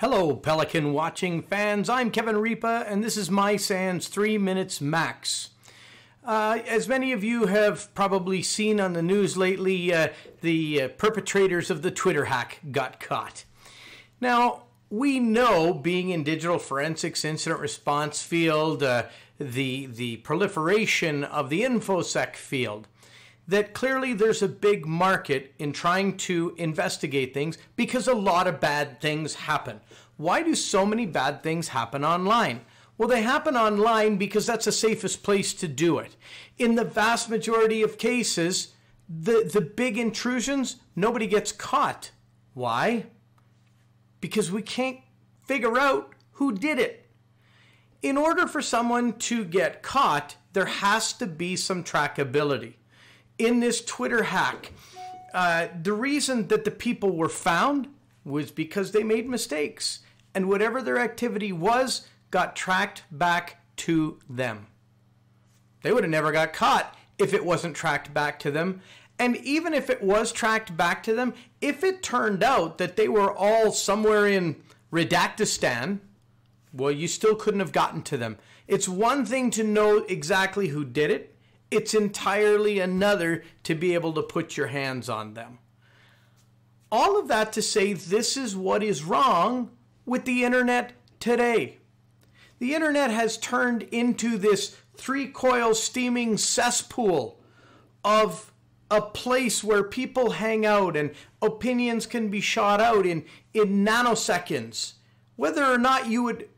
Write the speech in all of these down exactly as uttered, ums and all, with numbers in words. Hello, Pelican watching fans. I'm Kevin Ripa, and this is my SANS three minutes max. Uh, as many of you have probably seen on the news lately, uh, the uh, perpetrators of the Twitter hack got caught. Now, we know, being in digital forensics incident response field, uh, the, the proliferation of the InfoSec field, that clearly there's a big market in trying to investigate things because a lot of bad things happen. Why do so many bad things happen online? Well, they happen online because that's the safest place to do it. In the vast majority of cases, the, the big intrusions, nobody gets caught. Why? Because we can't figure out who did it. In order for someone to get caught, there has to be some trackability. In this Twitter hack, uh, the reason that the people were found was because they made mistakes, and whatever their activity was got tracked back to them. They would have never got caught if it wasn't tracked back to them. And even if it was tracked back to them, if it turned out that they were all somewhere in Redactistan, well, you still couldn't have gotten to them. It's one thing to know exactly who did it. It's entirely another to be able to put your hands on them. All of that to say, this is what is wrong with the internet today. The internet has turned into this three-coil steaming cesspool of a place where people hang out and opinions can be shot out in, in nanoseconds. Whether or not you would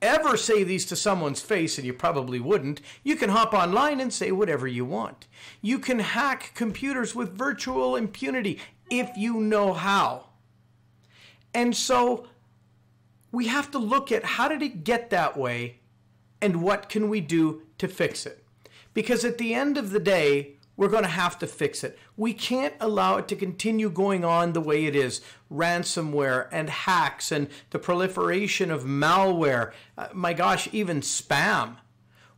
ever say these to someone's face, and you probably wouldn't, you can hop online and say whatever you want. You can hack computers with virtual impunity if you know how. And so we have to look at how did it get that way and what can we do to fix it. Because at the end of the day, we're going to have to fix it. We can't allow it to continue going on the way it is. Ransomware and hacks and the proliferation of malware. Uh, my gosh, even spam.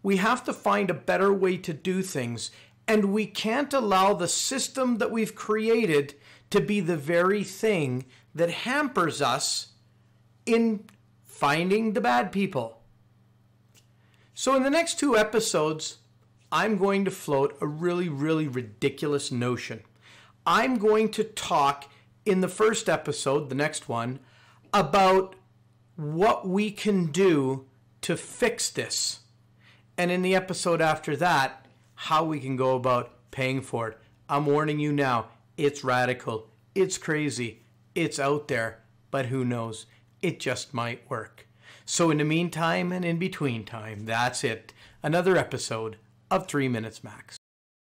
We have to find a better way to do things. And we can't allow the system that we've created to be the very thing that hampers us in finding the bad people. So in the next two episodes, I'm going to float a really, really ridiculous notion. I'm going to talk in the first episode, the next one, about what we can do to fix this. And in the episode after that, how we can go about paying for it. I'm warning you now, it's radical, it's crazy, it's out there, but who knows? It just might work. So in the meantime and in between time, that's it. Another episode of three minutes max.